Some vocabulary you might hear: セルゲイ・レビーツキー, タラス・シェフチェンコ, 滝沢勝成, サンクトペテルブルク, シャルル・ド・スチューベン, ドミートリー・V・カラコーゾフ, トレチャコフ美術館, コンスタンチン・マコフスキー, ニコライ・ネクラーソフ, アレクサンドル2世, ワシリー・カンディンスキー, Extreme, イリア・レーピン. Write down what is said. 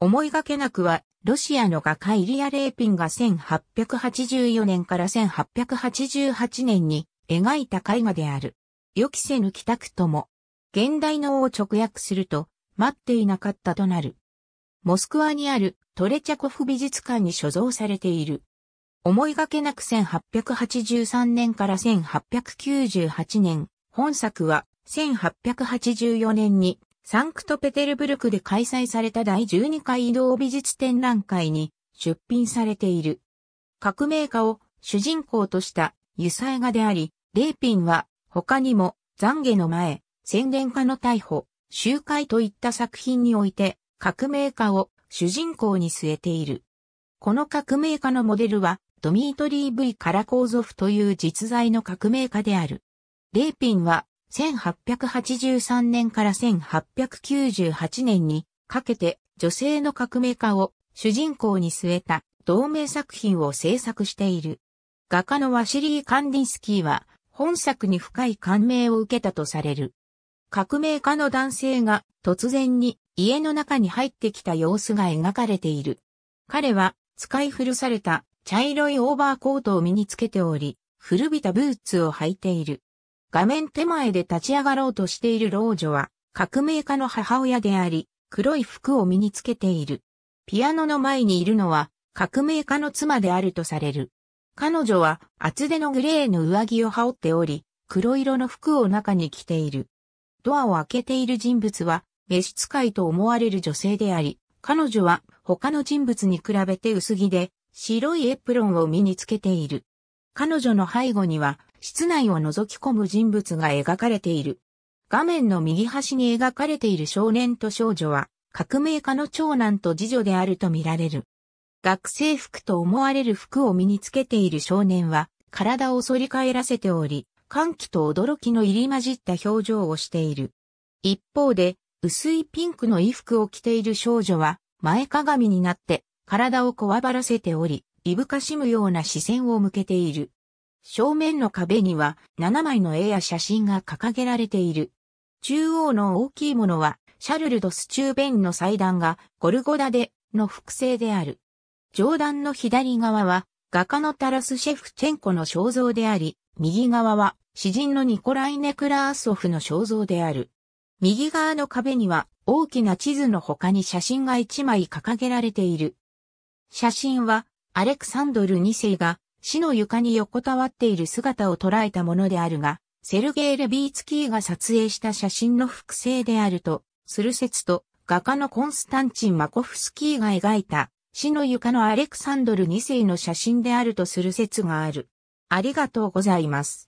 思いがけなくは、ロシアの画家イリア・レーピンが1884年から1888年に描いた絵画である。予期せぬ帰宅とも、現代のを直訳すると、待っていなかったとなる。モスクワにあるトレチャコフ美術館に所蔵されている。思いがけなく1883年から1898年、本作は1884年にサンクトペテルブルクで開催された第12回移動美術展覧会に出品されている。革命家を主人公としたユサ絵画であり、レーピンは他にも懺悔の前、宣伝家の逮捕、集会といった作品において革命家を主人公に据えている。この革命家のモデルはドミートリー・V・カラコーゾフという実在の革命家である。レーピンは1883年から1898年にかけて女性の革命家を主人公に据えた同名作品を制作している。画家のワシリー・カンディンスキーは本作に深い感銘を受けたとされる。革命家の男性が突然に家の中に入ってきた様子が描かれている。彼は使い古された茶色いオーバーコートを身につけており、古びたブーツを履いている。画面手前で立ち上がろうとしている老女は革命家の母親であり、黒い服を身につけている。ピアノの前にいるのは革命家の妻であるとされる。彼女は厚手のグレーの上着を羽織っており、黒色の服を中に着ている。ドアを開けている人物は召使いと思われる女性であり、彼女は他の人物に比べて薄着で白いエプロンを身につけている。彼女の背後には室内を覗き込む人物が描かれている。画面の右端に描かれている少年と少女は革命家の長男と次女であると見られる。学生服と思われる服を身につけている少年は体を反り返らせており、歓喜と驚きの入り混じった表情をしている。一方で、薄いピンクの衣服を着ている少女は、前かがみになって、体をこわばらせており、いぶかしむような視線を向けている。正面の壁には、7枚の絵や写真が掲げられている。中央の大きいものは、シャルル・ドスチューベンの祭壇が、ゴルゴダで、の複製である。上段の左側は、画家のタラス・シェフチェンコの肖像であり、右側は詩人のニコライ・ネクラーソフの肖像である。右側の壁には大きな地図の他に写真が1枚掲げられている。写真はアレクサンドル2世が死の床に横たわっている姿を捉えたものであるが、セルゲイ・レビーツキーが撮影した写真の複製であるとする説と、画家のコンスタンチン・マコフスキーが描いた死の床のアレクサンドル2世の写真であるとする説がある。ありがとうございます。